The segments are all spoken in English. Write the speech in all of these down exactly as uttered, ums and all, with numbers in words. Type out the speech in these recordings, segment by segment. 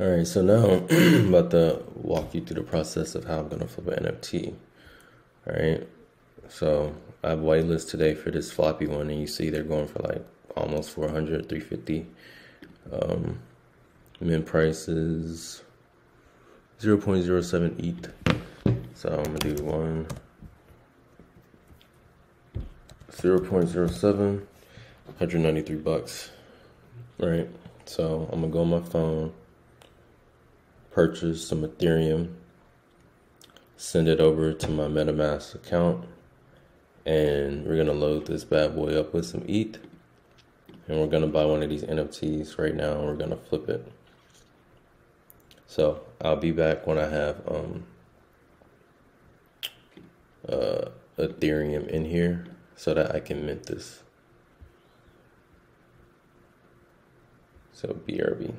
All right, so now I'm about to walk you through the process of how I'm gonna flip an N F T. All right, so I have whitelist today for this floppy one, and you see they're going for like almost four hundred, three fifty. Um, min price is zero point zero seven E T H. So I'm gonna do one zero point zero seven, one hundred ninety-three bucks. All right, so I'm gonna go on my phone, purchase some Ethereum, send it over to my MetaMask account, and we're gonna load this bad boy up with some E T H, and we're gonna buy one of these N F Ts right now, and we're gonna flip it. So I'll be back when I have um, uh, Ethereum in here so that I can mint this. So B R B.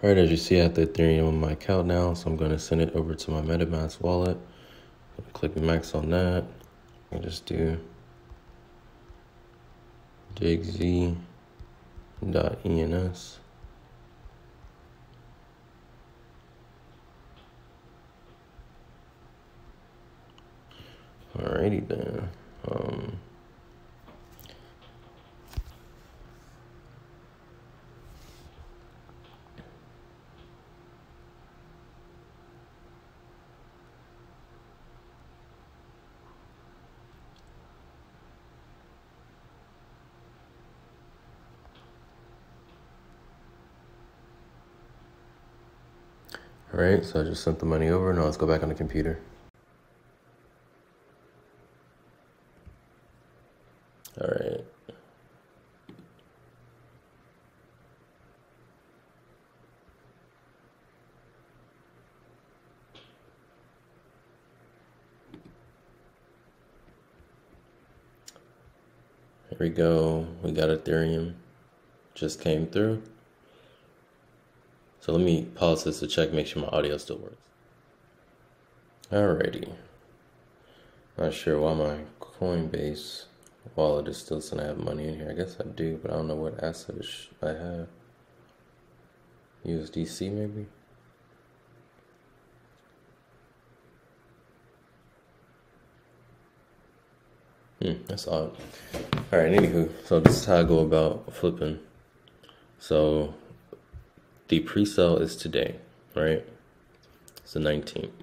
All right, as you see, I have the Ethereum on my account now, so I'm going to send it over to my MetaMask wallet. I'm going to click max on that. I'll just do digz dot E N S. Alrighty then. Um, All right, so I just sent the money over. Now let's go back on the computer. All right. Here we go. We got Ethereum. Just came through. So let me pause this to check, make sure my audio still works. Alrighty. Not sure why my Coinbase wallet is still saying I have money in here. I guess I do, but I don't know what asset I have. U S D C maybe? Hmm, that's odd. Alright, anywho, so this is how I go about flipping. So the pre-sale is today, right? It's the nineteenth.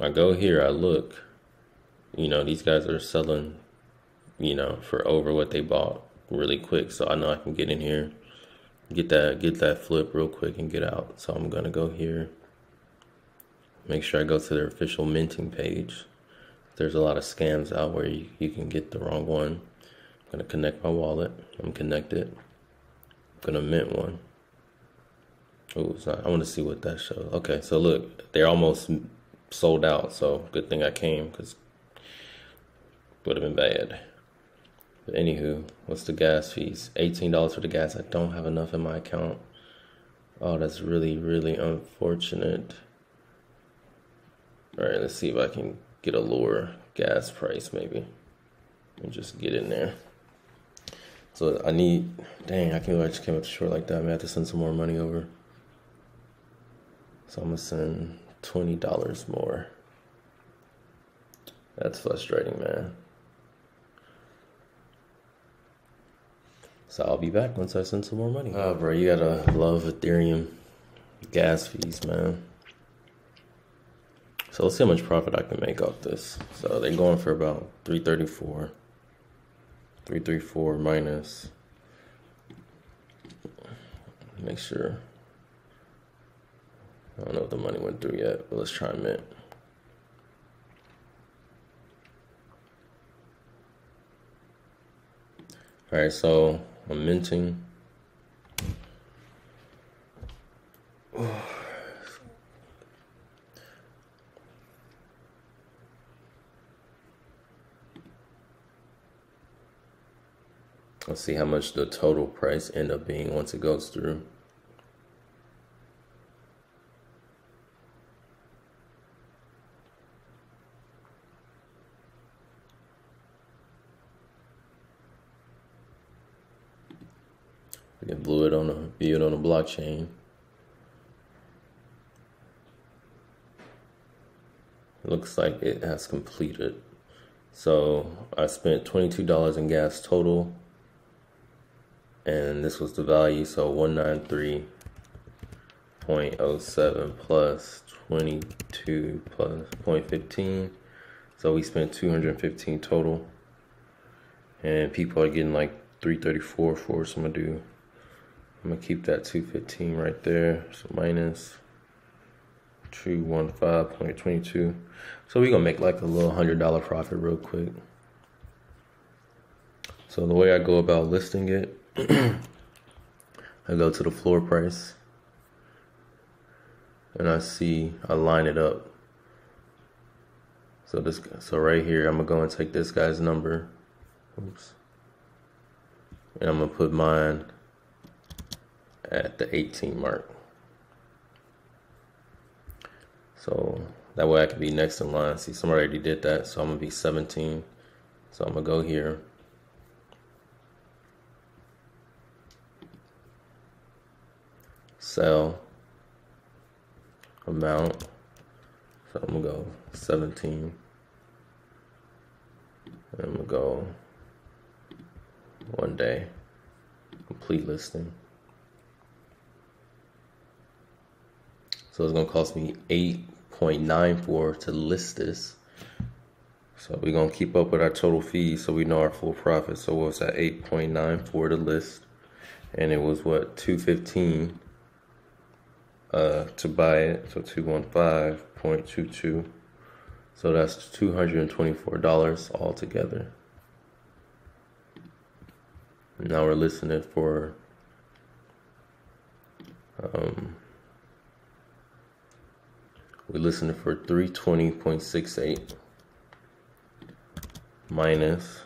I go here, I look, you know, these guys are selling, you know, for over what they bought really quick. So I know I can get in here, get that, get that flip real quick and get out. So I'm gonna go here, make sure I go to their official minting page. There's a lot of scams out where you, you can get the wrong one. I'm gonna connect my wallet, I'm connected. I'm gonna mint one. Oh, it's not. I want to see what that shows. Okay, so look, they're almost sold out. So good thing I came, because would have been bad. But anywho, what's the gas fees? eighteen dollars for the gas. I don't have enough in my account. Oh, that's really, really unfortunate. All right, let's see if I can get a lower gas price maybe. Let me just get in there. So I need, dang, I can't believe I just came up short like that. I may have to send some more money over. So I'm gonna send twenty dollars more. That's frustrating, man. So I'll be back once I send some more money. Ah, bro, you gotta love Ethereum gas fees, man. So let's see how much profit I can make off this. So they're going for about three thirty-four. three thirty-four minus. Make sure. I don't know if the money went through yet, but let's try and mint. All right, so I'm minting. Ooh. Let's see how much the total price end up being once it goes through. We can view it on a view it on a blockchain. Looks like it has completed. So I spent twenty-two dollars in gas total, and this was the value. So one ninety-three point oh seven plus twenty-two plus zero point one five. So we spent two hundred fifteen total, and people are getting like three thirty-four for it. So I'm gonna do, I'm gonna keep that two fifteen right there. So minus two fifteen point two two. So we're gonna make like a little hundred dollar profit real quick. So the way I go about listing it, I go to the floor price and I see, I line it up. So this, so right here, I'm gonna go and take this guy's number. Oops. And I'm gonna put mine at the eighteen mark. So that way I can be next in line. See, somebody already did that, so I'm gonna be seventeen. So I'm gonna go here. Sell amount. So I'm gonna go seventeen. And I'm gonna go one day. Complete listing. So it's gonna cost me eight point nine four to list this. So we're gonna keep up with our total fees so we know our full profit. So what was that, eight point nine four to list, and it was what, two fifteen uh to buy it, so two fifteen point two two. So that's two hundred twenty-four dollars altogether. Now we're listing it for um we listened for three twenty point six eight minus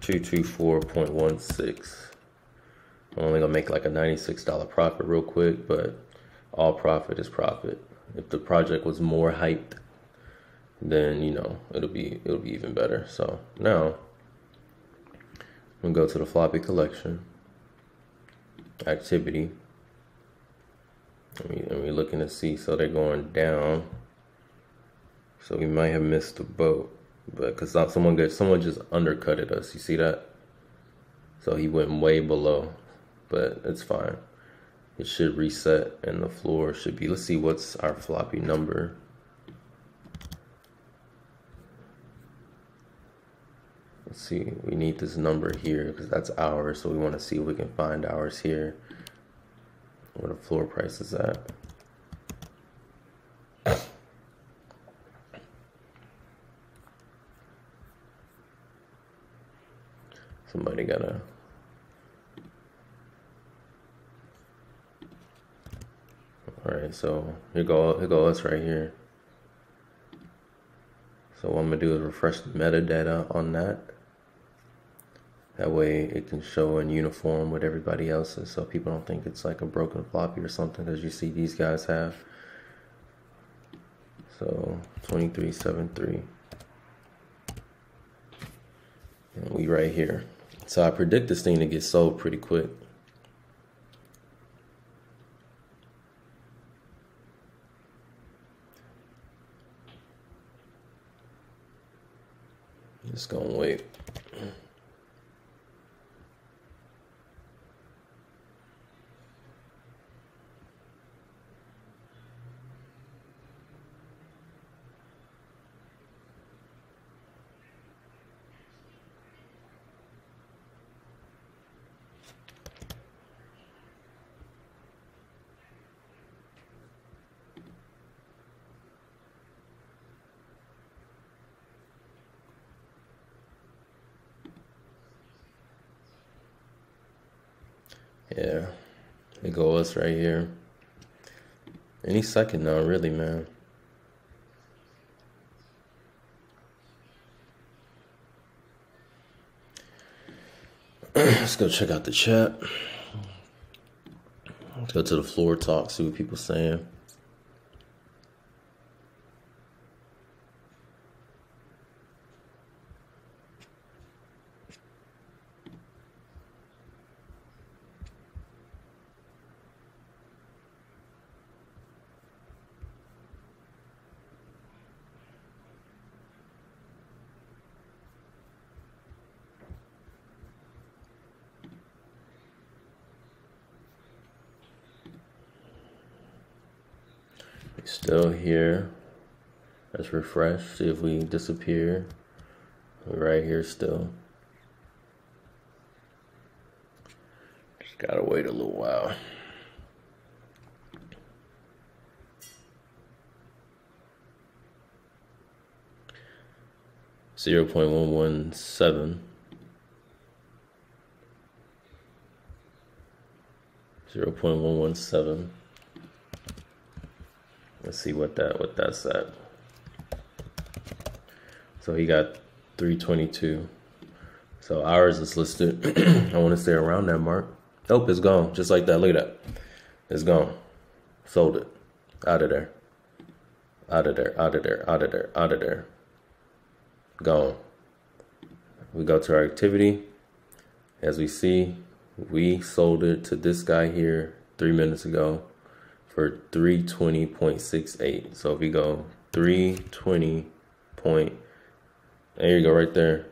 two twenty-four point one six. I'm only gonna make like a ninety-six dollar profit real quick, but all profit is profit. If the project was more hyped, then you know it'll be it'll be even better. So now I'm gonna go to the floppy collection activity. And we're looking to see, so they're going down. So we might have missed the boat, but because someone got, someone just undercutted us. You see that? So he went way below, but it's fine. It should reset, and the floor should be. Let's see what's our floppy number. Let's see. We need this number here because that's ours. So we want to see if we can find ours here. Where the floor price is at. Somebody gotta. All right, so here go here go us right here. So what I'm gonna do is refresh the metadata on that. That way it can show in uniform with everybody else's, so people don't think it's like a broken floppy or something, as you see these guys have. So twenty-three seventy-three. And we right here. So I predict this thing to get sold pretty quick. Just gonna wait. Yeah, it goes right here. Any second now, really, man. Let's go check out the chat. Let's go to the floor talk, see what people saying. still here. Let's refresh, see if we disappear. We're right here still. Just gotta wait a little while. zero point one one seven. zero point one one seven. Let's see what that what that's at. So he got three twenty-two. So ours is listed. I want to stay around that mark. Oh, it's gone. Just like that. Look at that. It's gone. Sold it. Out of there. Out of there. Out of there. Out of there. Out of there. Gone. We go to our activity. As we see, we sold it to this guy here three minutes ago for three twenty point six eight. So if we go three twenty point, there you go right there,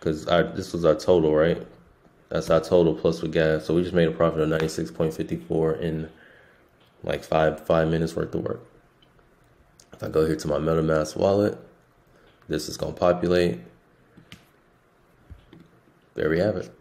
because I this was our total, right? That's our total plus with gas. So we just made a profit of ninety-six point five four in like five five minutes worth of work. If I go here to my MetaMask wallet, this is gonna populate. There we have it.